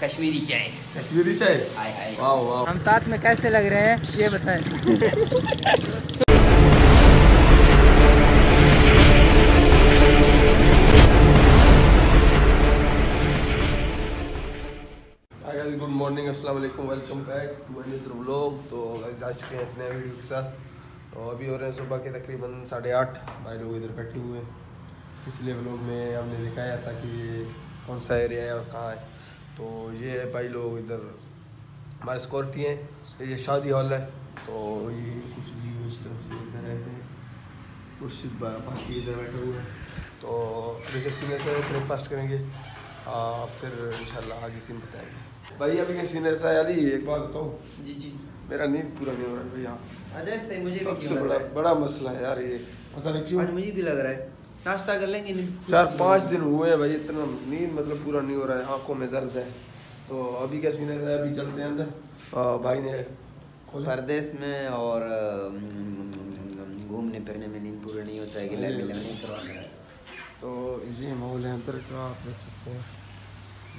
कश्मीरी चाय। कश्मीरी चाय, हाय हाय, वाह वाह। हम साथ में कैसे लग रहे हैं ये बताएं। गुड मॉर्निंग, अस्सलाम वालेकुम, welcome back to mister Ejaz vlog. तो जा चुके हैं एक नए वीडियो के साथ और अभी हो रहे हैं सुबह के तकरीबन 8:30। भाई लोग इधर बैठे हुए हैं। पिछले व्लॉग में हमने दिखाया था कि ये कौन सा एरिया है और कहाँ है। तो ये है भाई लोग, इधर हमारे स्कॉर्पियो हैं, ये शादी हॉल है। तो ये कुछ व्यू इस तरफ से इधर ऐसे कुर्शिद बाकी इधर बैठे हुए हैं। तो ब्रेकफास्ट करेंगे, फिर इंशाल्लाह आगे सीन बताएंगे। भाई अभी का सीन ऐसा है, अली एक बात बताऊँ? जी जी। मेरा नींद पूरा नहीं हो रहा है भाई। हाँ अजय, मुझे सबसे बड़ा मसला है यार, ये पता नहीं क्यों। आज मुझे भी लग रहा है। नाश्ता कर लेंगे, 4-5 दिन हुए हैं भाई, इतना नींद मतलब पूरा नहीं हो रहा है, आँखों में दर्द है। तो अभी का सीन ऐसा है, अभी चलते हैं अंदर। भाई ने परदेश में और घूमने फिरने में नींद पूरा नहीं होता है कि लगे। तो ये माहौल है अंदर का, आप देख सकते हैं,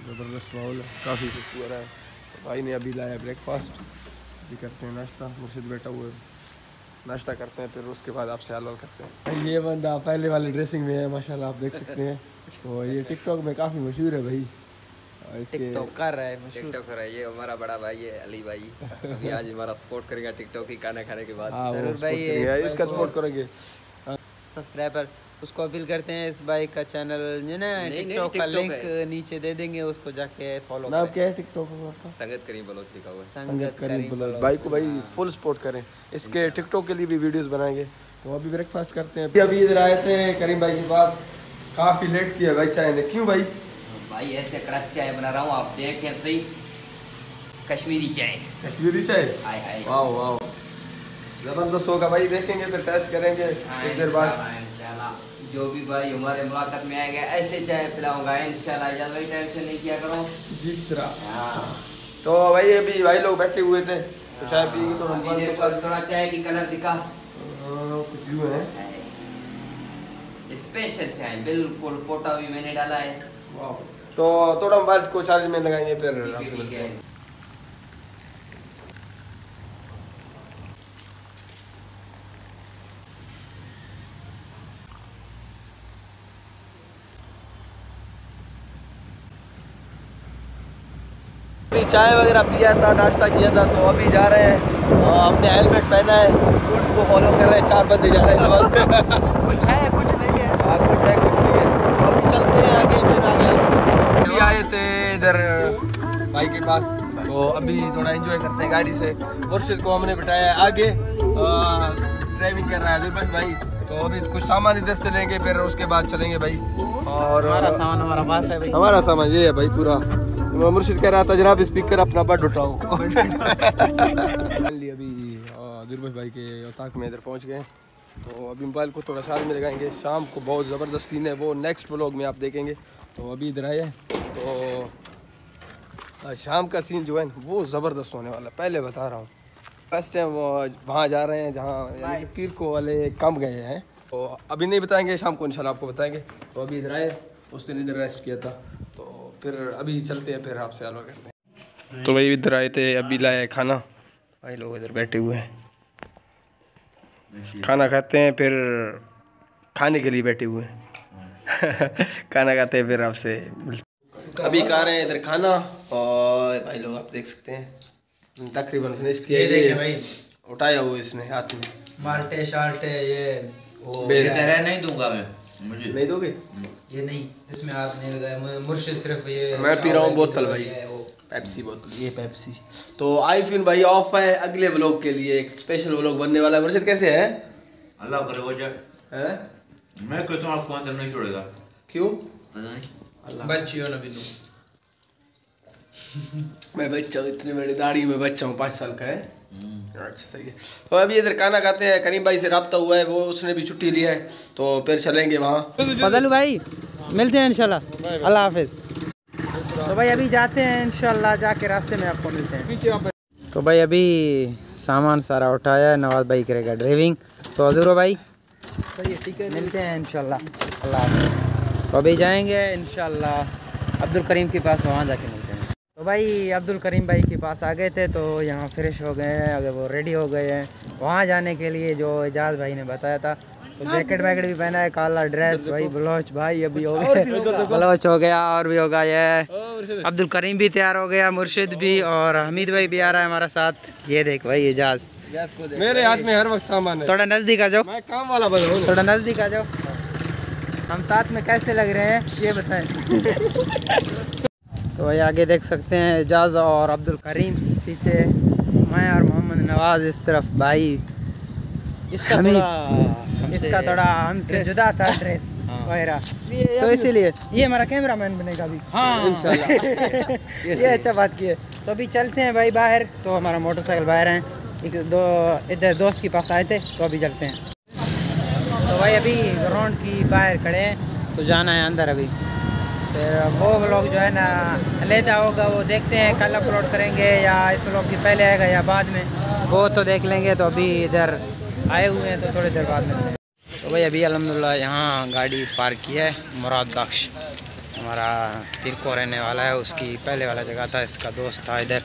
ज़बरदस्त माहौल है, काफ़ी कुछ हो रहा है। तो भाई ने अभी लाया ब्रेकफास्ट, अभी करते हैं नाश्ता। मुर्शिद बैठा हुआ है, नाश्ता करते हैं, फिर उसके बाद आपसे हाल-वाल करते हैं। ये बंदा पहले वाली ड्रेसिंग में है माशाल्लाह, आप देख सकते हैं। तो ये टिकटॉक में काफ़ी मशहूर है भाई, टिकटॉकर है ये, हमारा बड़ा भाई है अली भाई। अभी आज हमारा सपोर्ट करेगा टिकटॉक ही खाना खाने के बाद। इसका सपोर्ट करेंगे, सब्सक्राइबर उसको अपील करते हैं। इस बाइक का चैनल टिकटॉक का लिंक नीचे दे देंगे, उसको जाके फॉलो करें। क्या है टिकटॉक का? संगत करीम बलोच लिखा हुआ है। संगत करीम बलोच भाई को भाई फुल सपोर्ट करें, इसके टिकटॉक के लिए भी वीडियोस बनाएंगे। तो अभी ब्रेकफास्ट करते हैं। अभी इधर आए थे करीम भाई के पास, काफ़ी लेट किया भाई चाय ने। क्यों भाई? भाई ऐसे क्रच चाय बना रहा हूँ, आप देखें सही, कश्मीरी चाय। कश्मीरी चाय, हाय हाय, वाह वाह, ज़बरदस्त होगा भाई। देखेंगे फिर टेस्ट करेंगे एक देर बाद इंशाल्लाह। जो भी भाई हमारे मुलाकात में आएगा ऐसे चाय पिलाऊंगा इंशाल्लाह, ज़्यादा टेंशन नहीं किया करो जिस तरह। हाँ तो भाई अभी भाई लोग बैठे हुए थे, तो चाय पी तो थोड़ा चाय की कलर दिखा कुछ यूँ है, स्पेशल चाय बिल्कुल, पोटा भी मैंने डाला है। तो थोड़ा मोबाइल को चार्ज में लगाएंगे फिर। चाय वगैरह पिया था, नाश्ता किया था, तो अभी जा रहे हैं। हमने हेलमेट पहना है, रूल्स को फॉलो कर रहे हैं, 4 बंदे जा रहे हैं। कुछ है कुछ नहीं है, कुछ है कुछ नहीं है। तो अभी चलते हैं आगे, फिर आगे अभी आए थे इधर भाई के पास, तो अभी थोड़ा एंजॉय करते हैं गाड़ी से। मुर्शिद को हमने बिठाया आगे, ड्राइविंग कर रहा है अभी भाई। तो अभी कुछ सामान इधर से लेंगे, फिर उसके बाद चलेंगे भाई। और हमारा सामान हमारा पास है भाई, हमारा सामान ये है भाई पूरा। मुर्शिद कह रहा था जनाब स्पीकर अपना बट उठाओ। अभी गुरबश भाई के औताक में इधर पहुंच गए, तो अभी मोबाइल को थोड़ा चार्ज में लगाएंगे। शाम को बहुत ज़बरदस्त सीन है, वो नेक्स्ट व्लॉग में आप देखेंगे। तो अभी इधर आए, तो शाम का सीन जो है वो ज़बरदस्त होने वाला है, पहले बता रहा हूँ। फर्स्ट टाइम वो वहाँ जा रहे हैं जहाँ पीर को वाले कम गए हैं, तो अभी नहीं बताएंगे, शाम को इंशाल्लाह आपको बताएंगे। तो अभी इधर आए, उस दिन इधर रेस्ट किया था, तो फिर अभी चलते हैं, फिर आपसे अलग करते हैं। तो भाई इधर आए थे, अभी लाए खाना, भाई लोग इधर बैठे हुए हैं, खाना खाते हैं, फिर खाने के लिए बैठे हुए हैं। खाना खाते हैं फिर आपसे। अभी खा रहे हैं इधर खाना, और भाई लोग आप देख सकते हैं तकरीबन फिनिश किया। ये देखिए भाई, उठाया हुआ इसने हाथ में, माल्टे शाल्टे ये वो बेहतर नहीं दूंगा मैं, मुझे नहीं दोगे ये, नहीं इसमें हाथ नहीं लगाया मुर्शिद, सिर्फ ये मैं पी रहा हूँ बोतल भाई, पेप्सी बोतल, ये पेप्सी। तो आईफोन भाई ऑफ है, अगले व्लॉग के लिए एक स्पेशल व्लॉग बनने वाला है। मुर्शिद कैसे है? अल्लाह करे वो है, मैं कहता हूँ आपको अंदर नहीं छोड़ेगा। क्यों? बच्ची हो ना भी तुम। मैं बच्चा हूँ, इतनी बड़ी दाढ़ी में बच्चा हूँ, 5 साल का है। अच्छा सही है। तो अभी इधर खाना खाते हैं, करीम भाई से रब्ता हुआ है, वो उसने भी छुट्टी लिया है, तो फिर चलेंगे वहाँ। फजल भाई मिलते हैं इंशाल्लाह, अल्लाह हाफिज़। तो भाई अभी जाते हैं इंशाल्लाह, जाके रास्ते में आपको मिलते हैं। तो भाई अभी सामान सारा उठाया, नवाज भाई करेगा ड्राइविंग। तो हजूर भाई ठीक है, मिलते हैं इंशाल्लाह, अल्लाह हाफिज़। तो अभी जाएँगे इंशाल्लाह अब्दुल करीम के पास, वहाँ जाके मिलते हैं। तो भाई अब्दुल करीम भाई के पास आ गए थे, तो यहाँ फ्रेश हो गए हैं, अगर वो रेडी हो गए हैं वहाँ जाने के लिए जो एजाज भाई ने बताया था। तो जैकेट वैकेट भी पहना है, काला ड्रेस भाई, बलोच भाई अभी हो गया, बलोच हो गया और भी हो गया है। अब्दुल करीम भी तैयार हो गया, मुर्शिद भी, और हमीद भाई भी आ रहा है हमारा साथ। ये देख भाई एजाज मेरे हाथ में हर वक्त सामान है। थोड़ा नजदीक आ जाओ, मैं काम वाला बंदा हूं, थोड़ा नजदीक आ जाओ। हम साथ में कैसे लग रहे हैं ये बताएं। तो ये आगे देख सकते हैं एजाज और अब्दुल करीम, पीछे मैं और मोहम्मद नवाज इस तरफ भाई। इसका थोड़ा हमसे जुदा था ड्रेस वगैरह, तो इसीलिए ये हमारा कैमरा मैन बनेगा अभी। हाँ इंशाल्लाह, ये अच्छा बात की है। तो अभी चलते हैं भाई बाहर, तो हमारा मोटरसाइकिल बाहर है, इधर दोस्त के पास आए थे, तो अभी चलते हैं। तो भाई अभी ग्राउंड की बाहर खड़े हैं, तो जाना है अंदर अभी। फिर वो व्लॉग जो है ना लेता होगा, वो देखते हैं कल अपलोड करेंगे या इस व्लॉग के पहले आएगा या बाद में, वो तो देख लेंगे। तो अभी इधर आए हुए हैं, तो थोड़ी देर बाद में। तो भाई अभी अलहमदिल्ला यहाँ गाड़ी पार्क की है। मुराद बख्श हमारा फिर को रहने वाला है, उसकी पहले वाला जगह था, इसका दोस्त था इधर।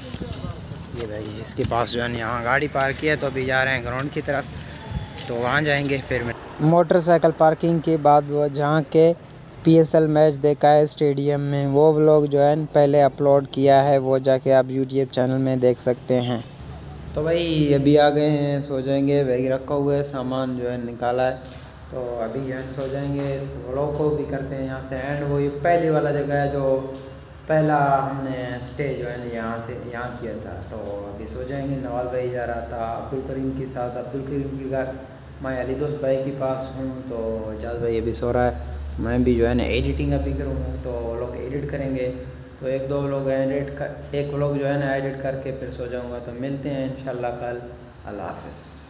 ये भाई इसके पास जो है यहाँ गाड़ी पार्क की है, तो अभी जा रहे हैं ग्राउंड की तरफ, तो वहाँ जाएंगे। फिर मोटरसाइकिल पार्किंग के बाद वो जहाँ के पीएसएल मैच देखा है स्टेडियम में, वो व्लॉग जो है पहले अपलोड किया है, वो जाके आप यूट्यूब चैनल में देख सकते हैं। तो भाई अभी आ गए हैं, सो जाएंगे, बैग रखा हुआ है, सामान जो है निकाला है, तो अभी यहाँ सो जाएंगे। इस व्लॉग को भी करते हैं यहाँ से एंड। वो ये पहली वाला जगह है जो पहला हमने स्टे जो है यहाँ किया था, तो अभी सो जाएंगे। नवाज भाई जा रहा था अब्दुल करीम के साथ, अब्दुल करीम के घर मैं अली दोस्त भाई के पास हूँ, तो एजाज भाई अभी सो रहा है। मैं भी जो है ना एडिटिंग अभी करूँगा, तो वो लोग एडिट करेंगे, तो एक दो लोग एडिट कर, एक लोग जो है ना एडिट करके फिर सो जाऊँगा। तो मिलते हैं इंशाल्लाह कल। अल्लाह हाफिज़।